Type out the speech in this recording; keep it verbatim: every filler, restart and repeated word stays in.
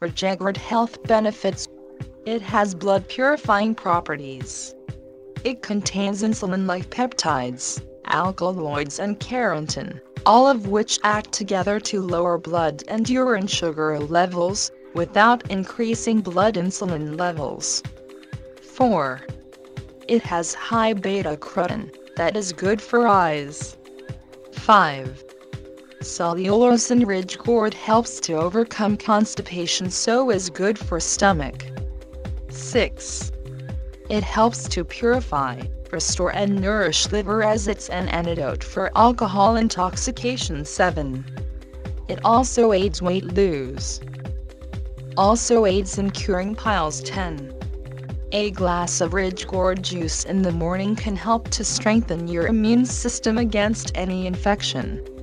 Ridgegourd health benefits. It has blood purifying properties. It contains insulin-like peptides, alkaloids and keratin, all of which act together to lower blood and urine sugar levels, without increasing blood insulin levels. four. It has high beta-carotene, that is good for eyes. five. Cellulose in Ridgegourd helps to overcome constipation, so is good for stomach. six. It helps to purify, restore and nourish liver, as it's an antidote for alcohol intoxication. seven. It also aids weight lose. Also aids in curing piles. ten. A glass of Ridgegourd juice in the morning can help to strengthen your immune system against any infection.